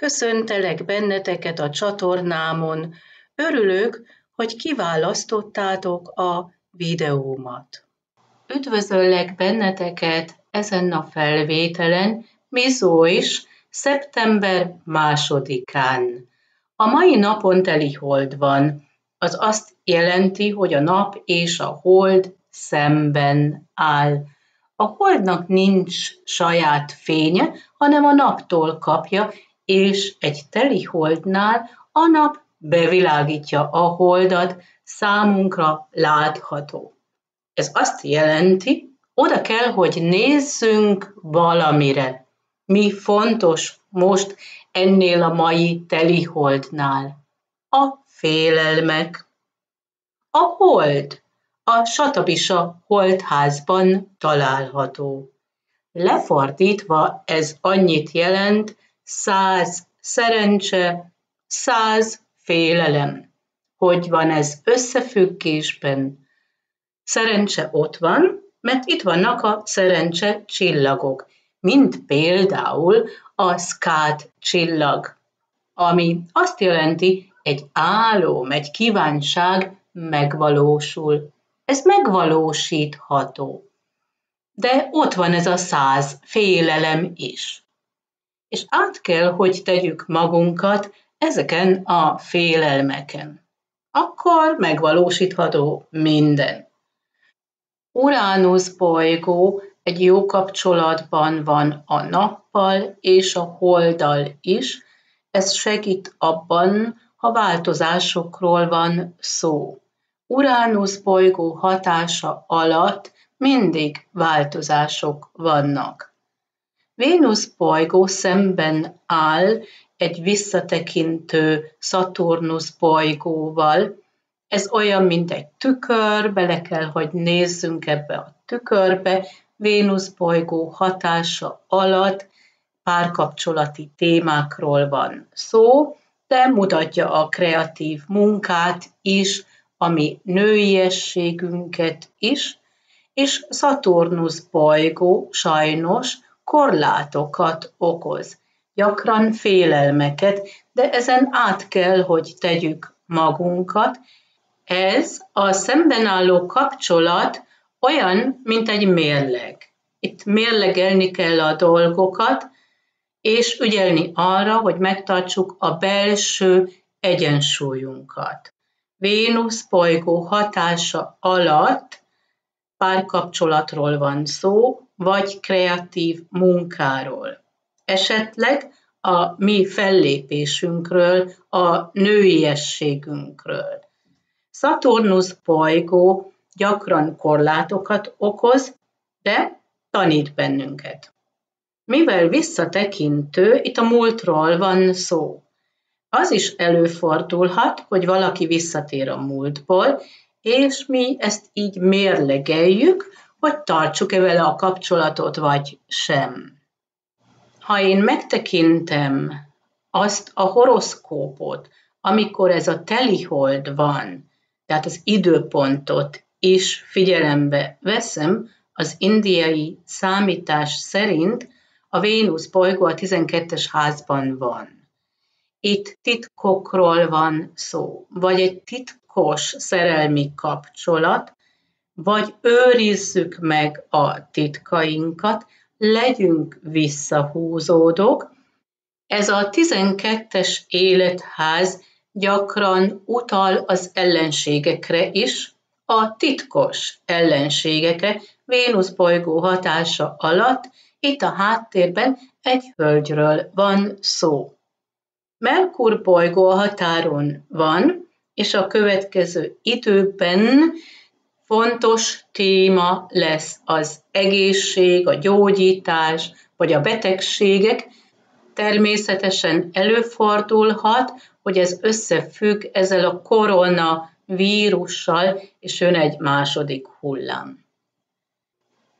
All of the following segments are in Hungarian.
Köszöntelek benneteket a csatornámon. Örülök, hogy kiválasztottátok a videómat. Üdvözöllek benneteket ezen a felvételen, Mizó is, szeptember 2-án. A mai napon teli hold van, az azt jelenti, hogy a nap és a hold szemben áll. A holdnak nincs saját fénye, hanem a naptól kapja, és egy teli holdnál a nap bevilágítja a holdat, számunkra látható. Ez azt jelenti, oda kell, hogy nézzünk valamire. Mi fontos most ennél a mai teli holdnál? A félelmek. A hold a Satabisa holdházban található. Lefordítva ez annyit jelent, 100 szerencse, 100 félelem. Hogy van ez összefüggésben? Szerencse ott van, mert itt vannak a szerencse csillagok, mint például a szkát csillag, ami azt jelenti, egy álom, egy kívánság megvalósul. Ez megvalósítható. De ott van ez a 100 félelem is. És át kell, hogy tegyük magunkat ezeken a félelmeken. Akkor megvalósítható minden. Uránusz bolygó egy jó kapcsolatban van a nappal és a holddal is. Ez segít abban, ha változásokról van szó. Uránusz bolygó hatása alatt mindig változások vannak. Vénusz bolygó szemben áll egy visszatekintő Szaturnusz bolygóval. Ez olyan, mint egy tükör, bele kell, hogy nézzünk ebbe a tükörbe. Vénusz bolygó hatása alatt párkapcsolati témákról van szó, de mutatja a kreatív munkát is, ami nőiességünket is, és Szaturnusz bolygó sajnos korlátokat okoz, gyakran félelmeket, de ezen át kell, hogy tegyük magunkat. Ez a szemben álló kapcsolat olyan, mint egy mérleg. Itt mérlegelni kell a dolgokat, és ügyelni arra, hogy megtartsuk a belső egyensúlyunkat. Vénusz bolygó hatása alatt párkapcsolatról van szó, vagy kreatív munkáról. Esetleg a mi fellépésünkről, a nőiességünkről. Szaturnusz bolygó gyakran korlátokat okoz, de tanít bennünket. Mivel visszatekintő, itt a múltról van szó. Az is előfordulhat, hogy valaki visszatér a múltból, és mi ezt így mérlegeljük, hogy tartsuk-e vele a kapcsolatot, vagy sem. Ha én megtekintem azt a horoszkópot, amikor ez a telihold van, tehát az időpontot is figyelembe veszem, az indiai számítás szerint a Vénusz bolygó a 12-es házban van. Itt titkokról van szó, vagy egy titkos szerelmi kapcsolat, vagy őrizzük meg a titkainkat, legyünk visszahúzódók. Ez a 12-es életház gyakran utal az ellenségekre is, a titkos ellenségekre. Vénusz bolygó hatása alatt itt a háttérben egy hölgyről van szó. Merkur bolygó a határon van, és a következő időben fontos téma lesz az egészség, a gyógyítás, vagy a betegségek. Természetesen előfordulhat, hogy ez összefügg ezzel a koronavírussal, és jön egy második hullám.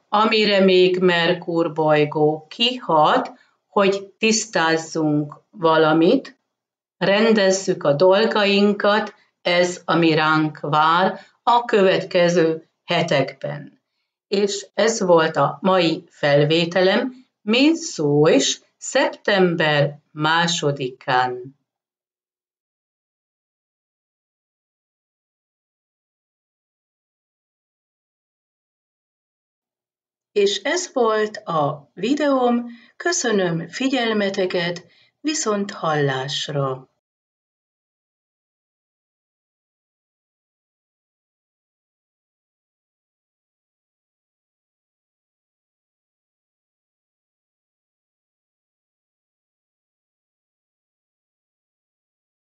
Amire még Merkur bolygó kihat, hogy tisztázzunk valamit, rendezzük a dolgainkat, ez, ami ránk vár a következő hetekben. És ez volt a mai felvételem, Mizó is, szeptember másodikán. És ez volt a videóm, köszönöm figyelmeteket, viszont hallásra!